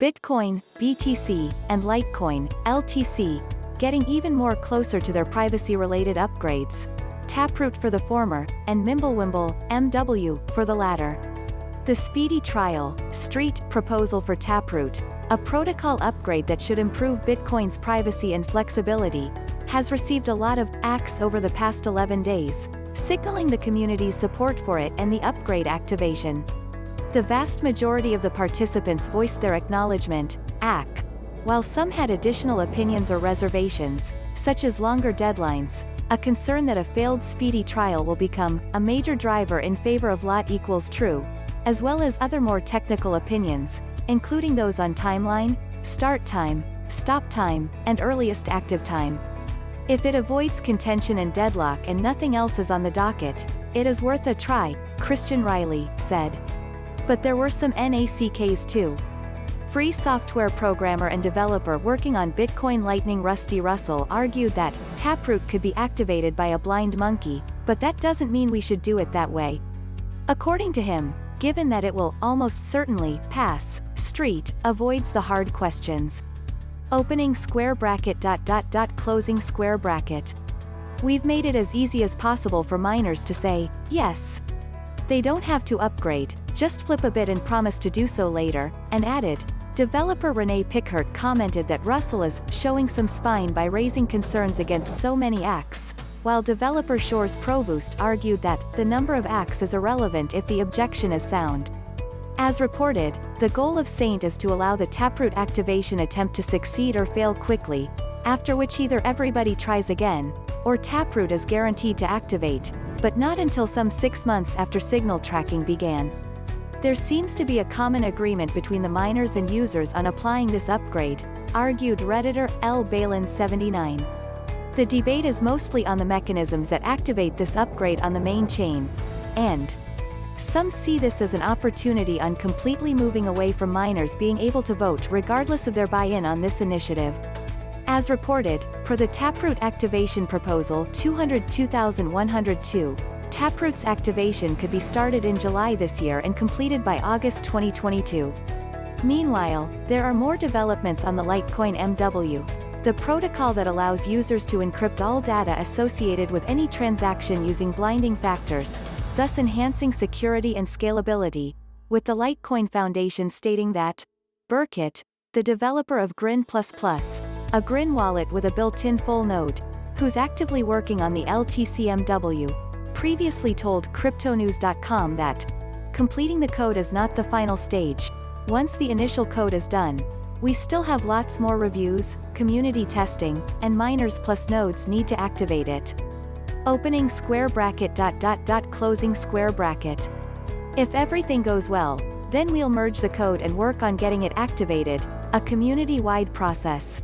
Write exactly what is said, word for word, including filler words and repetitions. Bitcoin, B T C, and Litecoin, L T C, getting even more closer to their privacy-related upgrades. Taproot for the former, and Mimblewimble, M W, for the latter. The Speedy Trial, Street, proposal for Taproot, a protocol upgrade that should improve Bitcoin's privacy and flexibility, has received a lot of A C Ks over the past eleven days, signaling the community's support for it and the upgrade activation. The vast majority of the participants voiced their acknowledgement, A C K, while some had additional opinions or reservations, such as longer deadlines, a concern that a failed speedy trial will become a major driver in favor of lot equals true, as well as other more technical opinions, including those on timeline, start time, stop time, and earliest active time. If it avoids contention and deadlock and nothing else is on the docket, it is worth a try, Christian Riley said. But there were some N A C Ks too. Free software programmer and developer working on Bitcoin Lightning Rusty Russell argued that Taproot could be activated by a blind monkey, but that doesn't mean we should do it that way. According to him, given that it will almost certainly pass, Street avoids the hard questions. Opening square bracket dot dot dot closing square bracket. We've made it as easy as possible for miners to say, yes. They don't have to upgrade, just flip a bit and promise to do so later, and added, developer Rene Pickhardt commented that Russell is showing some spine by raising concerns against so many A C Ks, while developer Sjors Provoost argued that the number of A C Ks is irrelevant if the objection is sound. As reported, the goal of Saint is to allow the Taproot activation attempt to succeed or fail quickly, after which either everybody tries again, or Taproot is guaranteed to activate, but not until some six months after signal tracking began. There seems to be a common agreement between the miners and users on applying this upgrade, argued Redditor L balan seventy-nine. The debate is mostly on the mechanisms that activate this upgrade on the main chain, and some see this as an opportunity on completely moving away from miners being able to vote regardless of their buy-in on this initiative. As reported, per the Taproot Activation Proposal two hundred two thousand one hundred two, Taproot's activation could be started in July this year and completed by August twenty twenty-two. Meanwhile, there are more developments on the Litecoin M W, the protocol that allows users to encrypt all data associated with any transaction using blinding factors, thus enhancing security and scalability, with the Litecoin Foundation stating that Burkitt, the developer of Grin plus plus, a Grin wallet with a built-in full node, who's actively working on the L T C M W, previously told Crypto News dot com that completing the code is not the final stage. Once the initial code is done, we still have lots more reviews, community testing, and miners plus nodes need to activate it. Opening square bracket dot dot dot closing square bracket. If everything goes well, then we'll merge the code and work on getting it activated, a community-wide process.